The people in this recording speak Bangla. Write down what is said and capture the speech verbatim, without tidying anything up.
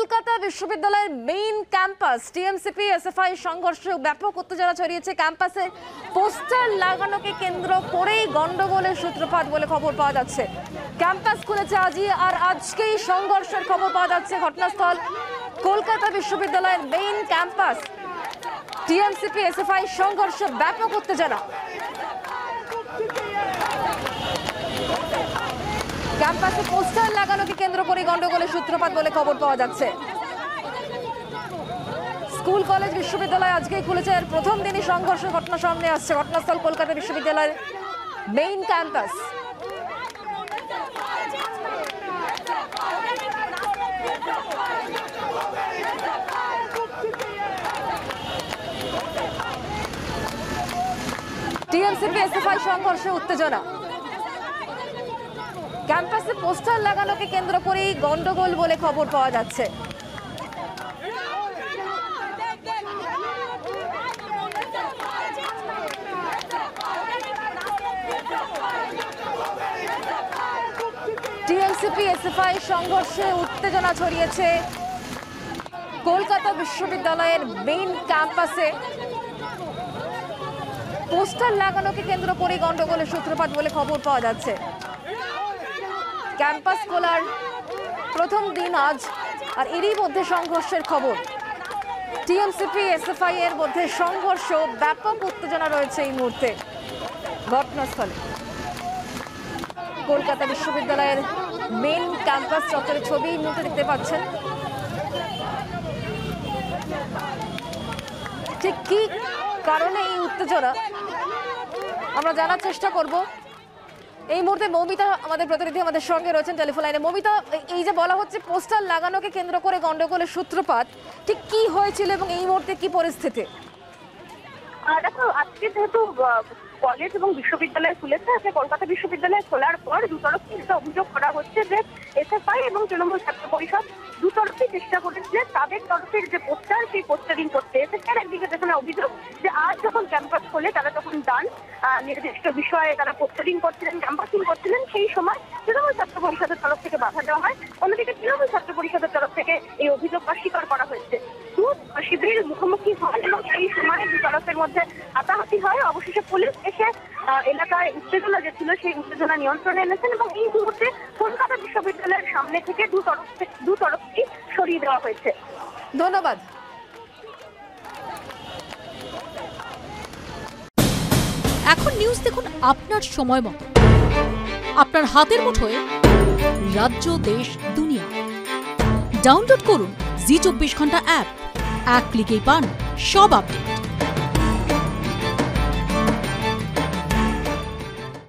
কলকাতা বিশ্ববিদ্যালয়ের মেইন ক্যাম্পাস টিএমসিপি এসএফআই সংঘর্ষে ব্যাপক উত্তেজনা ছড়িয়েছে। ক্যাম্পাসে পোস্টার লাগানোকে কেন্দ্র করেই গন্ডগোলের সূত্রপাত বলে খবর পাওয়া যাচ্ছে। ক্যাম্পাস খুলেছে আজই, আর আজকেই সংঘর্ষের খবর পাওয়া যাচ্ছে। ঘটনাস্থল কলকাতা বিশ্ববিদ্যালয়ের মেইন ক্যাম্পাস। টিএমসিপি এসএফআই সংঘর্ষে ব্যাপক উত্তেজনা। ক্যাম্পাসে পোস্টার লাগানোকে কেন্দ্র করে গন্ডগোলের সূত্রপাত বলে খবর পাওয়া যাচ্ছে। স্কুল কলেজ বিশ্ববিদ্যালয় আজকেই খুলেছে, এর প্রথম দিনই সংঘর্ষের ঘটনা সামনে আসছে। ঘটনাস্থল কলকাতা বিশ্ববিদ্যালয়ের মেইন ক্যাম্পাস। টিএমসিপি এসএফআই সংঘর্ষে উত্তেজনা। ক্যাম্পাসে পোস্টার লাগানোকে কেন্দ্র করেই গন্ডগোল বলে খবর পাওয়া যাচ্ছে। টিএমসিপি এসএফআই সংঘর্ষে উত্তেজনা ছড়িয়েছে কলকাতা বিশ্ববিদ্যালয়ের মেইন ক্যাম্পাসে। পোস্টার লাগানোকে কেন্দ্র করে গন্ডগোলের সূত্রপাত বলে খবর পাওয়া যাচ্ছে। ক্যাম্পাস খোলার প্রথম দিন আজ, আর এরই মধ্যে সংঘর্ষের খবর। টিএমসিপি এসএফআই এর মধ্যে সংঘর্ষ, ব্যাপক উত্তেজনা রয়েছে এই মুহূর্তে ঘটনাস্থলে। কলকাতা বিশ্ববিদ্যালয়ের মেইন ক্যাম্পাস চত্বরের ছবি এই মুহূর্তে দেখতে পাচ্ছেন। ঠিক কি কারণে এই উত্তেজনা আমরা জানার চেষ্টা করব। এই মুহূর্তে মৌমিতা আমাদের প্রতিনিধি আমাদের সঙ্গে রয়েছেন টেলিফোন লাইনে। মৌমিতা, এই যে বলা হচ্ছে পোস্টার লাগানোকে কেন্দ্র করে গন্ডগোলের সূত্রপাত, ঠিক কি হয়েছিল এবং এই মুহূর্তে কি পরিস্থিতি? দেখো, আজকে যেহেতু কলেজ এবং বিশ্ববিদ্যালয় খুলেছে, আজকে কলকাতা বিশ্ববিদ্যালয় খোলার পর দুতরফে যেটা অভিযোগ করা হচ্ছে যে এসএফআই এবং তৃণমূল ছাত্র পরিষদ দুতরফে চেষ্টা করেছে তাদের তরফের যে পোস্টার সেই পোস্টারিং করতে। এসএফআই একদিকে যেখানে অভিযোগ যে আজ যখন ক্যাম্পাস খোলে তারা তখন দান নির্দিষ্ট বিষয়ে তারা পোস্টারিং করছিলেন, ক্যাম্পাসিং করছিলেন, সেই সময় তৃণমূল ছাত্র পরিষদের তরফ থেকে বাধা দেওয়া হয়। অন্যদিকে তৃণমূল ছাত্র পরিষদের তরফ থেকে এই অভিযোগ অস্বীকার করা হয়েছে। শিবিরের মুখোমুখি হয় এবং সেই সময় দুতরফের মধ্যে হাতাহাতি হয়। অবশেষে পুলিশ এসে এলাকায় উত্তেজনা যে ছিল সেই উত্তেজনা নিয়ন্ত্রণে এনেছেন এবং এই মুহূর্তে কলকাতা বিশ্ববিদ্যালয়ের সামনে থেকে দুতরফ দুতরফটি সরিয়ে দেওয়া হয়েছে। ধন্যবাদ। এখন নিউজ দেখুন আপনার সময় মতো, আপনার হাতের মুঠোয়। রাজ্য, দেশ, দুনিয়া। ডাউনলোড করুন জি চব্বিশ ঘন্টা অ্যাপ। এক ক্লিকেই পান সব আপডেট।